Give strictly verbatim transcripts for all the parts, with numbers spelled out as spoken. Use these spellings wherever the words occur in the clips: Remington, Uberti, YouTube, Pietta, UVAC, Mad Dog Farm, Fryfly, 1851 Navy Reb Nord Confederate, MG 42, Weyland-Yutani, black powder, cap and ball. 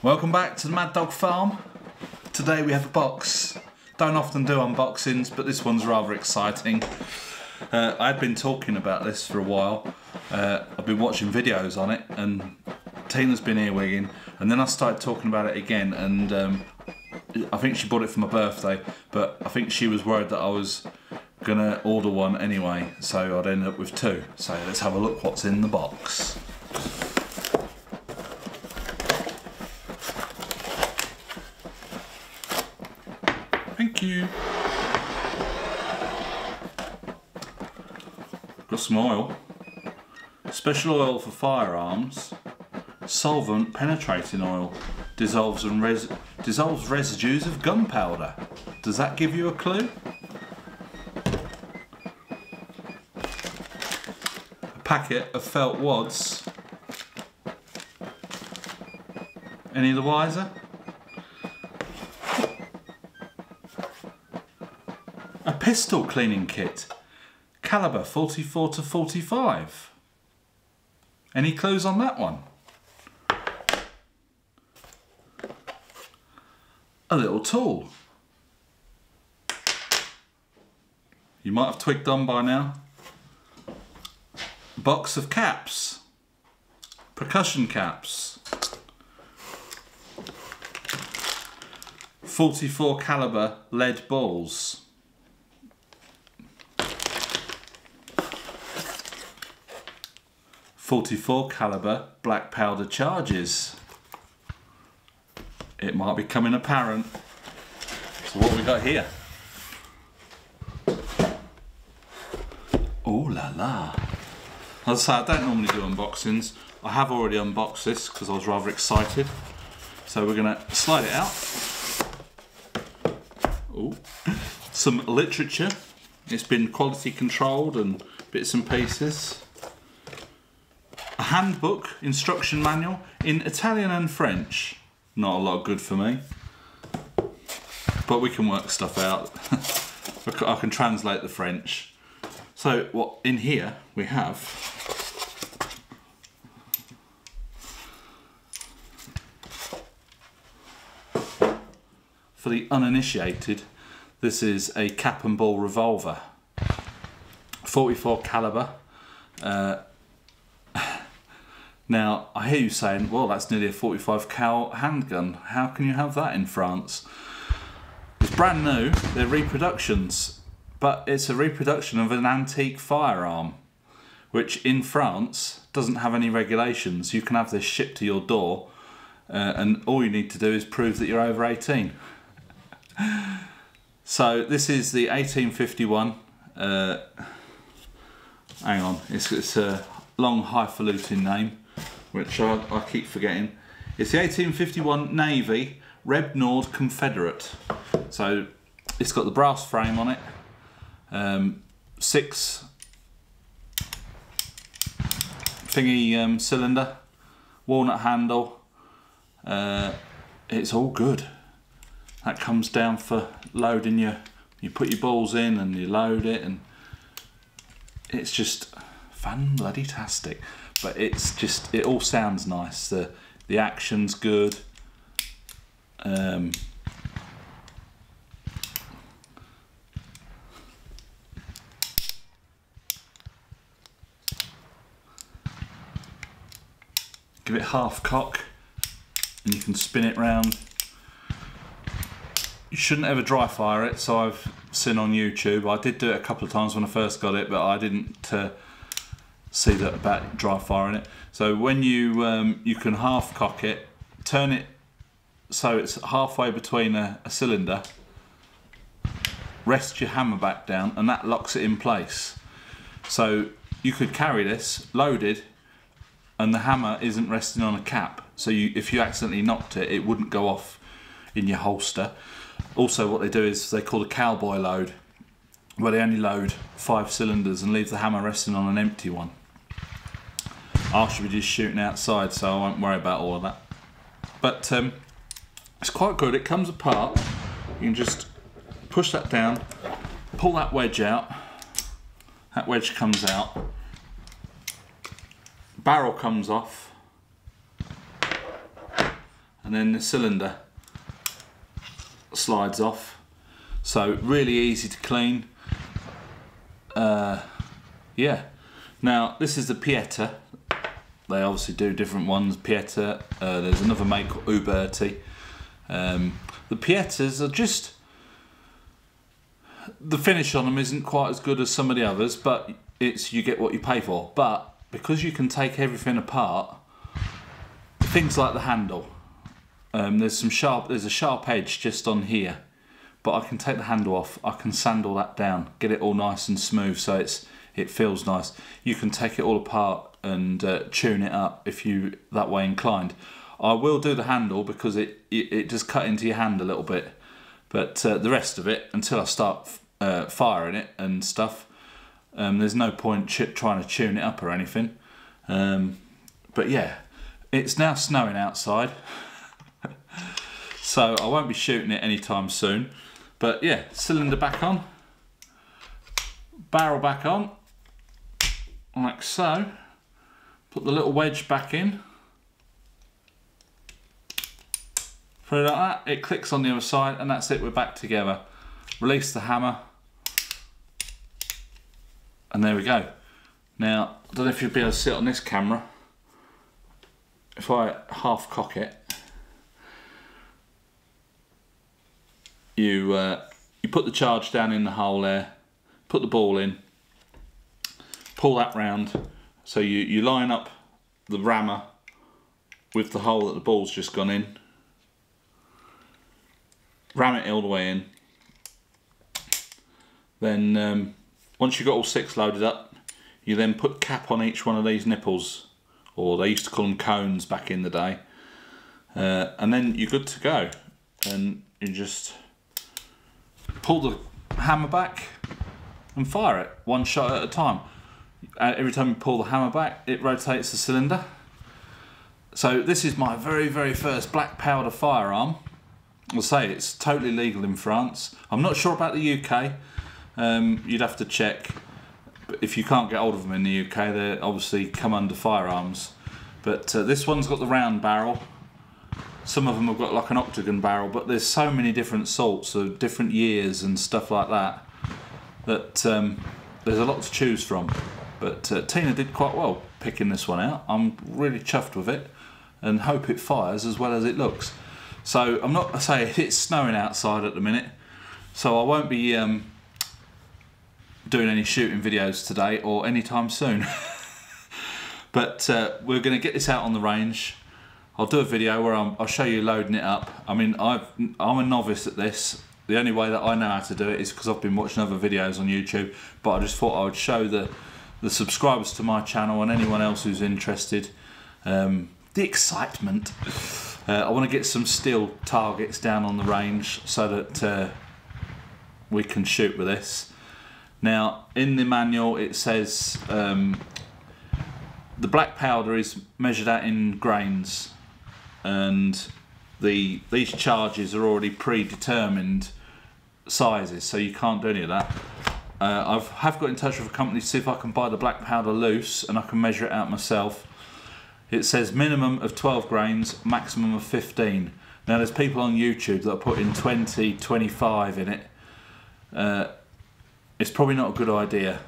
Welcome back to the Mad Dog Farm. Today we have a box. Don't often do unboxings, but this one's rather exciting. Uh, I've been talking about this for a while. Uh, I've been watching videos on it, and Tina's been earwigging, and then I started talking about it again, and um, I think she bought it for my birthday, but I think she was worried that I was gonna order one anyway, so I'd end up with two. So let's have a look what's in the box. Thank you. Got some oil. Special oil for firearms. Solvent penetrating oil. Dissolves and res dissolves residues of gunpowder. Does that give you a clue? A packet of felt wads. Any the wiser? A pistol cleaning kit. Caliber forty-four to forty-five. Any clues on that one? A little tool. You might have twigged on by now. A box of caps. Percussion caps. forty-four caliber lead balls. forty-four caliber black powder charges. It might be coming apparent. So what have we got here? Oh la la. As I say, I don't normally do unboxings. I have already unboxed this because I was rather excited. So we're gonna slide it out. Ooh. Some literature. It's been quality controlled and bits and pieces. A handbook, instruction manual in Italian and French. Not a lot good for me, but we can work stuff out. I can translate the French. So what in here we have for the uninitiated, this is a cap and ball revolver, forty-four caliber. Uh, Now, I hear you saying, well, that's nearly a forty-five cal handgun. How can you have that in France? It's brand new, they're reproductions, but it's a reproduction of an antique firearm, which in France doesn't have any regulations. You can have this shipped to your door, uh, and all you need to do is prove that you're over eighteen. So this is the eighteen fifty-one, uh, hang on, it's, it's a long highfalutin name, which I, I keep forgetting. It's the eighteen fifty-one Navy Reb Nord Confederate. So it's got the brass frame on it, um, six thingy um, cylinder, walnut handle. Uh, it's all good. That comes down for loading your, you put your balls in and you load it, and it's just fan-bloody-tastic. But it's just, it all sounds nice. The the action's good. Um, give it half cock, and you can spin it round. You shouldn't ever dry fire it. So I've seen on YouTube. I did do it a couple of times when I first got it, but I didn't. Uh, see that about dry firing it. So when you um, you can half cock it, turn it so it's halfway between a, a cylinder, rest your hammer back down, and that locks it in place. So you could carry this loaded and the hammer isn't resting on a cap, so you, if you accidentally knocked it, it wouldn't go off in your holster. Also what they do is they call a cowboy load, where they only load five cylinders and leave the hammer resting on an empty one. I should be just shooting outside, so I won't worry about all of that. But um, it's quite good, it comes apart. You can just push that down, pull that wedge out. That wedge comes out. Barrel comes off. and then the cylinder slides off. So really easy to clean. Uh, yeah. Now this is the Pietta. They obviously do different ones. Pietta. Uh, there's another make called Uberti. Um, the Piettas are just, the finish on them isn't quite as good as some of the others, but it's you get what you pay for. But because you can take everything apart, things like the handle, um, there's some sharp, there's a sharp edge just on here, but I can take the handle off. I can sand all that down, get it all nice and smooth, so it's it feels nice. You can take it all apart and uh, tune it up if you that way inclined. I will do the handle because it it, it just cut into your hand a little bit, but uh, the rest of it, until I start uh, firing it and stuff, um, there's no point trying to tune it up or anything. Um, but yeah, it's now snowing outside, so I won't be shooting it anytime soon. But yeah, cylinder back on, barrel back on, like so. Put the little wedge back in. Put it like that, it clicks on the other side, and that's it, we're back together. Release the hammer, and there we go. Now, I don't know if you'll be able to see it on this camera. If I half cock it, you uh, you put the charge down in the hole there, put the ball in, pull that round, so you, you line up the rammer with the hole that the ball's just gone in, ram it all the way in, then um, once you've got all six loaded up, you then put cap on each one of these nipples, or they used to call them cones back in the day, uh, and then you're good to go. And you just pull the hammer back and fire it one shot at a time. Every time you pull the hammer back, it rotates the cylinder. So this is my very, very first black powder firearm. I'll say it's totally legal in France. I'm not sure about the U K. Um, you'd have to check. If you can't get hold of them in the U K, they obviously come under firearms. But uh, this one's got the round barrel. Some of them have got like an octagon barrel, but there's so many different sorts of different years and stuff like that, that um, there's a lot to choose from. But uh, Tina did quite well picking this one out. I'm really chuffed with it and hope it fires as well as it looks. So I'm not, I say it's snowing outside at the minute, so I won't be um, doing any shooting videos today or anytime soon. But uh, we're going to get this out on the range. I'll do a video where I'm, I'll show you loading it up. I mean, I've, I'm a novice at this. The only way that I know how to do it is because I've been watching other videos on YouTube, but I just thought I would show the, the subscribers to my channel and anyone else who's interested um, the excitement. Uh, I want to get some steel targets down on the range so that uh, we can shoot with this. Now, in the manual it says um, the black powder is measured out in grains, and the these charges are already predetermined sizes, so you can't do any of that. Uh, I've have got in touch with a company to see if I can buy the black powder loose and I can measure it out myself. It says minimum of twelve grains, maximum of fifteen. Now there's people on YouTube that are putting twenty, twenty-five in it. Uh, It's probably not a good idea,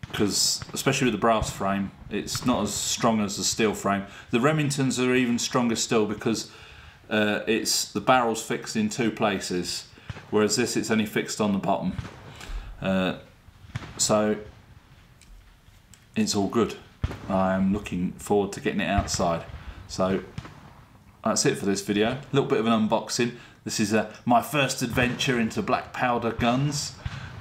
because especially with the brass frame, it's not as strong as the steel frame. The Remingtons are even stronger still, because uh, it's the barrel's fixed in two places, whereas this, it's only fixed on the bottom. Uh, so it's all good. I am looking forward to getting it outside. So that's it for this video. A little bit of an unboxing. This is uh, my first adventure into black powder guns.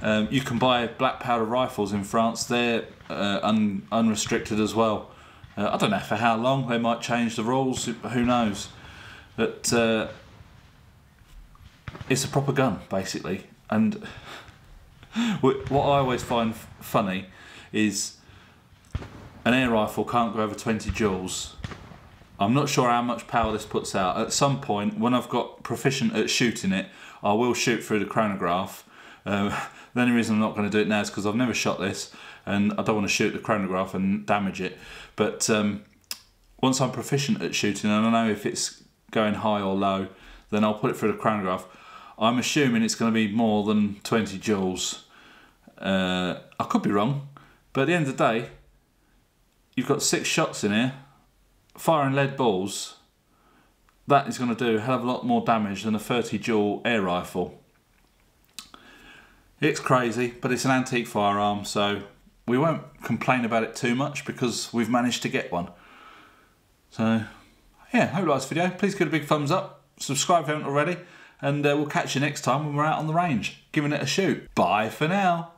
Um, you can buy black powder rifles in France. They're uh, un unrestricted as well. Uh, I don't know for how long. They might change the rules. Who knows? But uh, it's a proper gun, basically. And what I always find funny is an air rifle can't go over twenty joules. I'm not sure how much power this puts out. At some point, when I've got proficient at shooting it, I will shoot through the chronograph. Um, the only reason I'm not going to do it now is because I've never shot this and I don't want to shoot the chronograph and damage it. But um, once I'm proficient at shooting, and I know if it's going high or low, then I'll put it through the chronograph. I'm assuming it's going to be more than twenty joules. Uh, I could be wrong, but at the end of the day, you've got six shots in here, firing lead balls. That is going to do a hell of a lot more damage than a thirty joule air rifle. It's crazy, but it's an antique firearm, so we won't complain about it too much because we've managed to get one. So, yeah, hope you liked this video. Please give it a big thumbs up, subscribe if you haven't already, and uh, we'll catch you next time when we're out on the range, giving it a shoot. Bye for now.